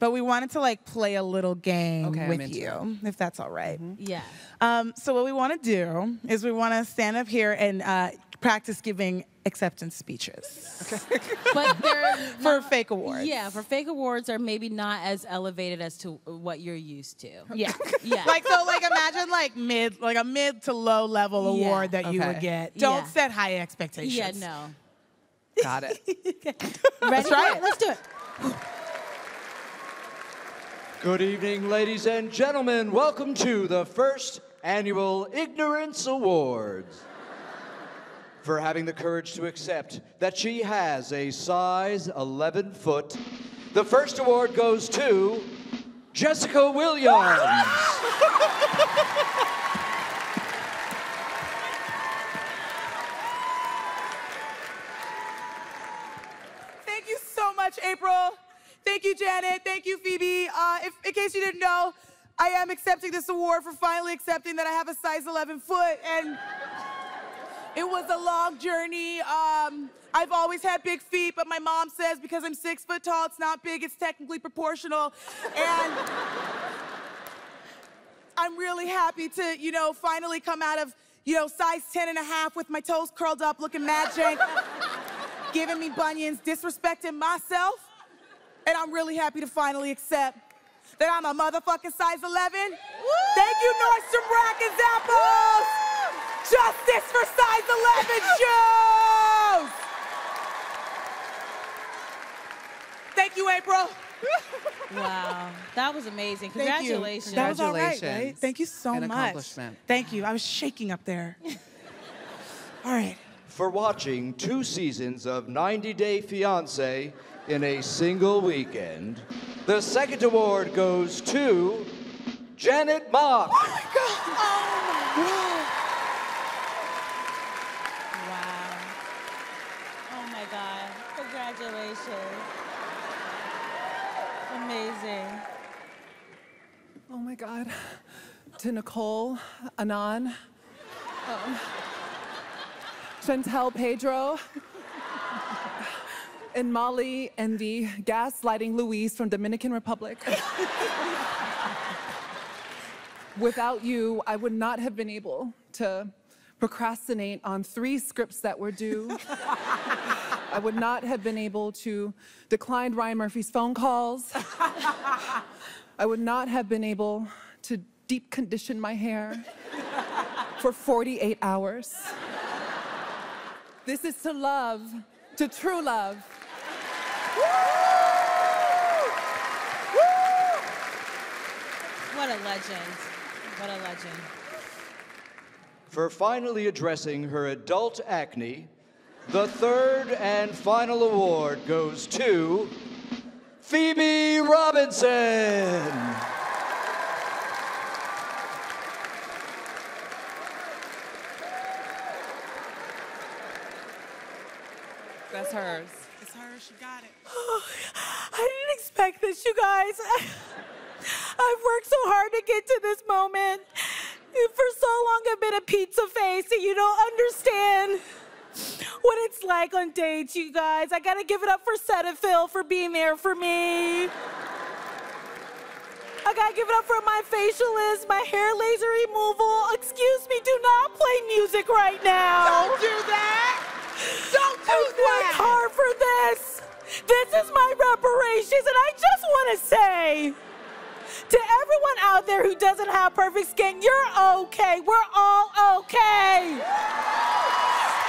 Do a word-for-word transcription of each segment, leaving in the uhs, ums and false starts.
But we wanted to like play a little game okay, with you, that. if that's all right. Mm-hmm. Yeah. Um, so what we want to do is we want to stand up here and uh, practice giving acceptance speeches. Okay. But they're not, for fake awards. Yeah, for fake awards are maybe not as elevated as to what you're used to. Yeah. Yeah. Like so, like imagine like mid, like a mid to low level yeah. award that okay. you would get. Don't yeah. set high expectations. Yeah. No. Got it. Okay. Let's try it. Let's do it. Good evening, ladies and gentlemen. Welcome to the first annual Ignorance Awards for having the courage to accept that she has a size eleven foot. The first award goes to Jessica Williams. Thank you so much, April. Thank you, Janet. Thank you, Phoebe. Uh, if, in case you didn't know, I am accepting this award for finally accepting that I have a size eleven foot, and it was a long journey. Um, I've always had big feet, but my mom says because I'm six foot tall, it's not big, it's technically proportional. And I'm really happy to, you know, finally come out of, you know, size ten and a half with my toes curled up, looking mad jank, giving me bunions, disrespecting myself. And I'm really happy to finally accept that I'm a motherfucking size eleven. Woo! Thank you, Nordstrom Rack and Zappos! Woo! Justice for size eleven shoes! Thank you, April. Wow, that was amazing. Congratulations. Thank you. That was all right, right? Thank you so An much. Accomplishment. Thank you. I was shaking up there. All right. For watching two seasons of ninety day fiancé, in a single weekend. The second award goes to Janet Mock. Oh my God. Oh my God. Wow. Oh my God. Congratulations. Amazing. Oh my God. To Nicole Anon. Um, Chantel, Pedro. And Molly and the gaslighting Louise from Dominican Republic. Without you, I would not have been able to procrastinate on three scripts that were due. I would not have been able to decline Ryan Murphy's phone calls. I would not have been able to deep condition my hair for forty-eight hours. This is to love, to true love. Woo! Woo! What a legend. What a legend. For finally addressing her adult acne, the third and final award goes to Phoebe Robinson. That's hers. It's hers. She got it. Oh, I didn't expect this, you guys. I, I've worked so hard to get to this moment. For so long, I've been a pizza face, and you don't understand what it's like on dates, you guys. I gotta give it up for Cetaphil for being there for me. I gotta give it up for my facialist, my hair laser removal. Excuse me, do not play music right now. Don't do that. Don't do I've that! I've worked hard for this! This is my reparations, and I just want to say to everyone out there who doesn't have perfect skin, you're okay. We're all okay.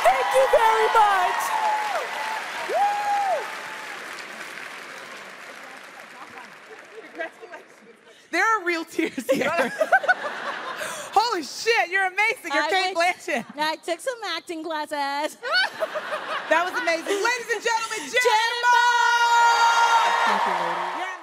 Thank you very much. Congratulations. There are real tears here. Holy shit, you're amazing. You're I Kate Blanchett. I took some acting classes. That was amazing. Ladies and gentlemen, Janet Mock! Thank you, ladies.